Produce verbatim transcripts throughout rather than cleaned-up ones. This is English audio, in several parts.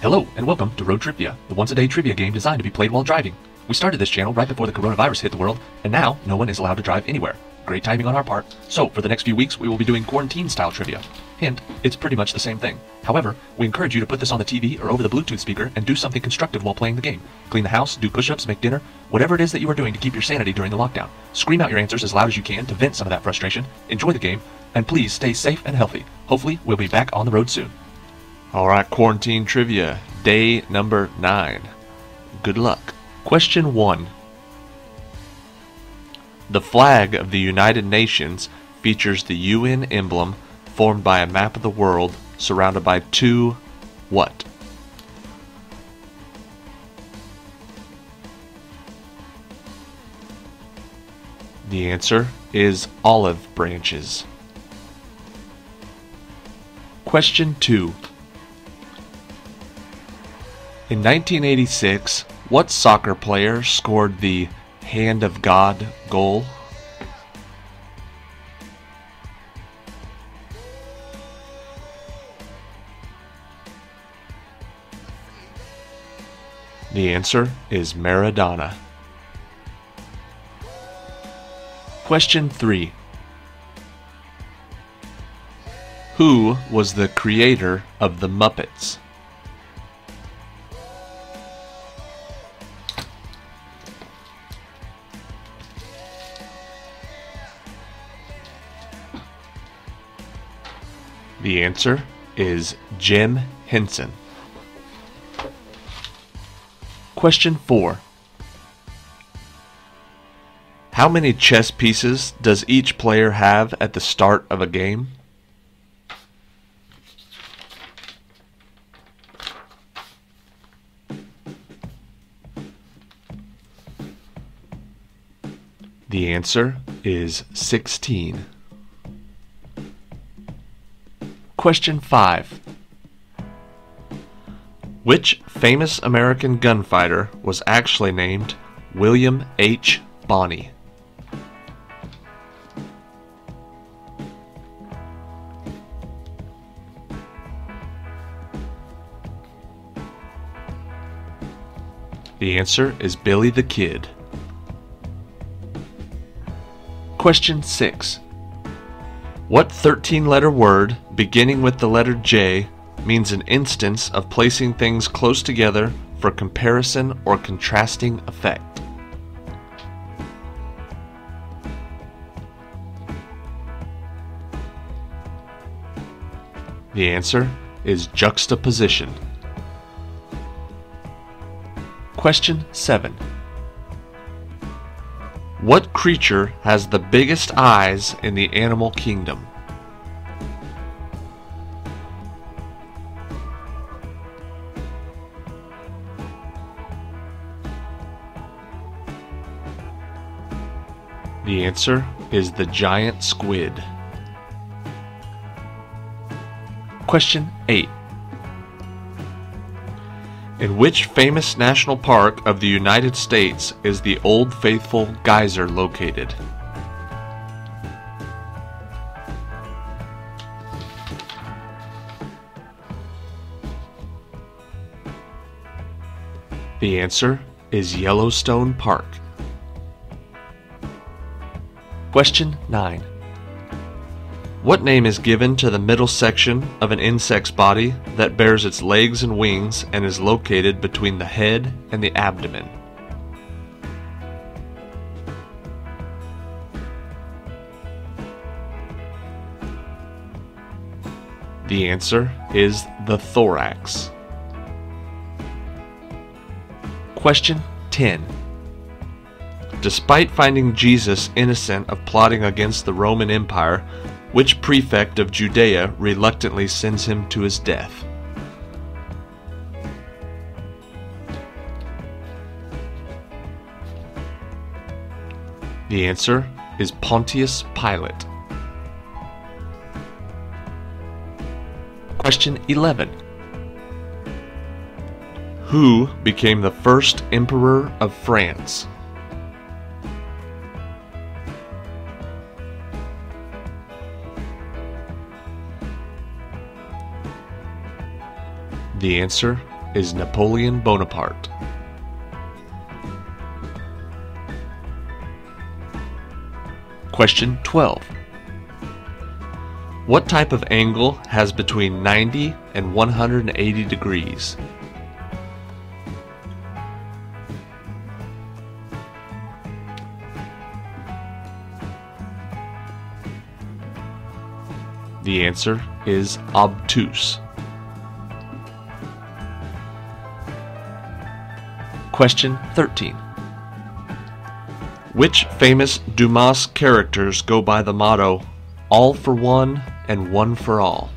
Hello, and welcome to Road Tripvia, the once-a-day trivia game designed to be played while driving. We started this channel right before the coronavirus hit the world, and now no one is allowed to drive anywhere. Great timing on our part. So, for the next few weeks, we will be doing quarantine-style trivia. Hint, it's pretty much the same thing. However, we encourage you to put this on the T V or over the Bluetooth speaker and do something constructive while playing the game. Clean the house, do push-ups, make dinner, whatever it is that you are doing to keep your sanity during the lockdown. Scream out your answers as loud as you can to vent some of that frustration, enjoy the game, and please stay safe and healthy. Hopefully, we'll be back on the road soon. Alright, quarantine trivia, day number nine. Good luck. Question one. The flag of the United Nations features the U N emblem formed by a map of the world surrounded by two what? The answer is olive branches. Question two. In nineteen eighty-six, what soccer player scored the Hand of God goal? The answer is Maradona. Question three. Who was the creator of the Muppets? The answer is Jim Henson. Question four. How many chess pieces does each player have at the start of a game? The answer is sixteen. Question five. Which famous American gunfighter was actually named William H. Bonney? The answer is Billy the Kid. Question six. What thirteen-letter word, beginning with the letter J, means an instance of placing things close together for comparison or contrasting effect? The answer is juxtaposition. Question seven. What creature has the biggest eyes in the animal kingdom? The answer is the giant squid. Question eight. In which famous national park of the United States is the Old Faithful Geyser located? The answer is Yellowstone Park. Question nine. What name is given to the middle section of an insect's body that bears its legs and wings and is located between the head and the abdomen? The answer is the thorax. Question ten. Despite finding Jesus innocent of plotting against the Roman Empire, which prefect of Judea reluctantly sends him to his death? The answer is Pontius Pilate. Question eleven. Who became the first emperor of France? The answer is Napoleon Bonaparte? Question twelve. What type of angle has between ninety and one hundred eighty degrees? The answer is obtuse. Question thirteen. Which famous Dumas characters go by the motto, all for one and one for all?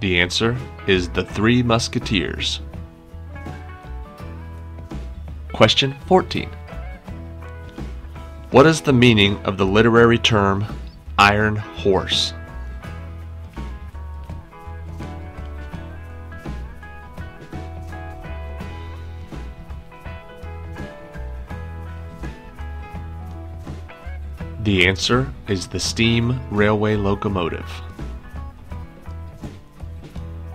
The answer is the Three Musketeers. Question fourteen. What is the meaning of the literary term iron horse? The answer is the steam railway locomotive.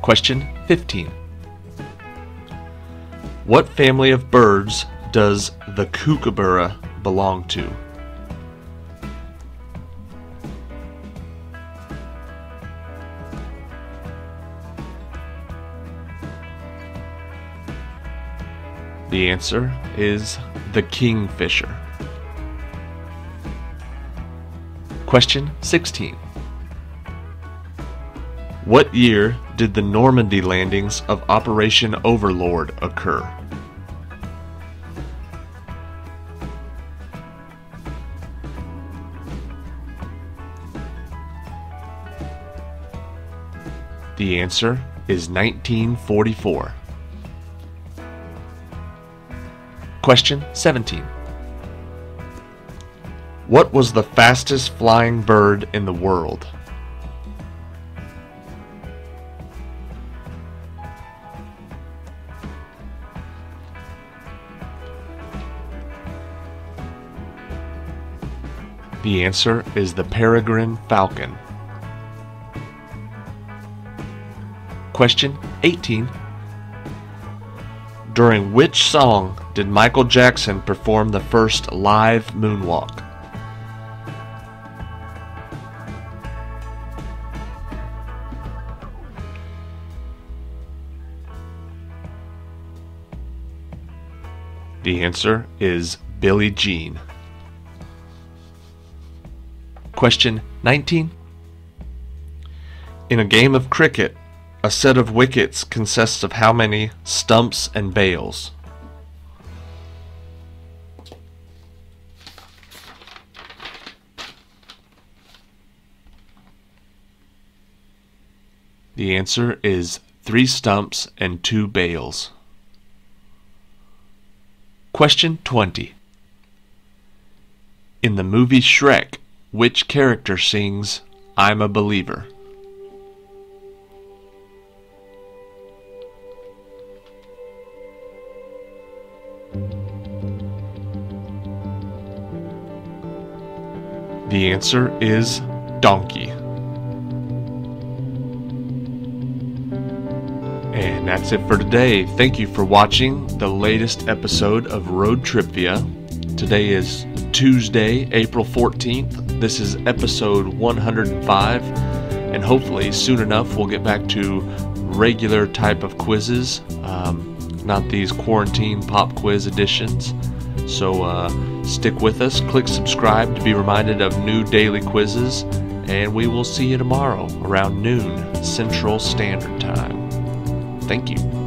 Question fifteen. What family of birds does the kookaburra belong to? The answer is the kingfisher. Question sixteen. What year did the Normandy landings of Operation Overlord occur? The answer is nineteen forty-four. Question seventeen. What was the fastest flying bird in the world? The answer is the Peregrine Falcon. Question eighteen. During which song did Michael Jackson perform the first live moonwalk? The answer is Billie Jean. Question nineteen. In a game of cricket, a set of wickets consists of how many stumps and bails? The answer is three stumps and two bails. Question twenty. In the movie Shrek, which character sings I'm a Believer? The answer is Donkey. And that's it for today. Thank you for watching the latest episode of Road Tripvia. Today is Tuesday, April fourteenth. This is episode one hundred five, and hopefully soon enough we'll get back to regular type of quizzes, um, not these quarantine pop quiz editions. So uh, stick with us, click subscribe to be reminded of new daily quizzes, and we will see you tomorrow around noon Central Standard Time. Thank you.